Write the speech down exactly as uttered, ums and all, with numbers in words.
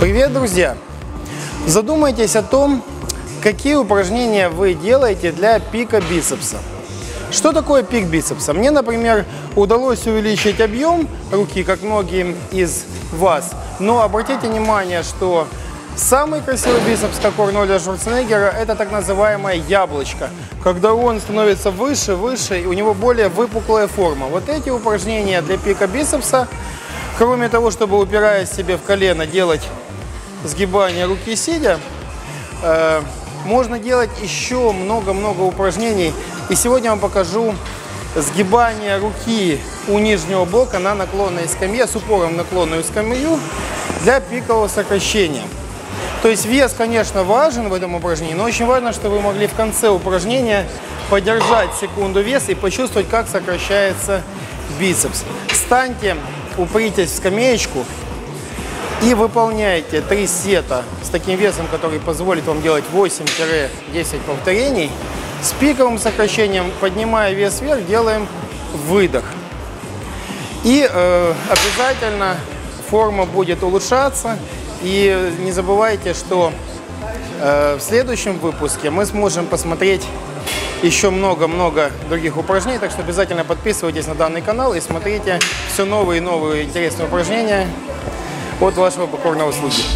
Привет, друзья! Задумайтесь о том, какие упражнения вы делаете для пика бицепса. Что такое пик бицепса? Мне, например, удалось увеличить объем руки, как многим из вас, но обратите внимание, что самый красивый бицепс, как у Арнольда Шварценеггера, это так называемое яблочко, когда он становится выше, выше, и у него более выпуклая форма. Вот эти упражнения для пика бицепса, кроме того, чтобы, упираясь себе в колено, делать сгибание руки сидя, э, можно делать еще много-много упражнений. И сегодня я вам покажу сгибание руки у нижнего блока на наклонной скамье, с упором в наклонную скамью для пикового сокращения. То есть вес, конечно, важен в этом упражнении, но очень важно, чтобы вы могли в конце упражнения подержать секунду вес и почувствовать, как сокращается бицепс. Встаньте, упритесь в скамеечку и выполняйте три сета с таким весом, который позволит вам делать восемь-десять повторений. С пиковым сокращением, поднимая вес вверх, делаем выдох. И э, обязательно форма будет улучшаться. И не забывайте, что э, в следующем выпуске мы сможем посмотреть еще много-много других упражнений. Так что обязательно подписывайтесь на данный канал и смотрите все новые и новые интересные упражнения от вашего покорного слуги.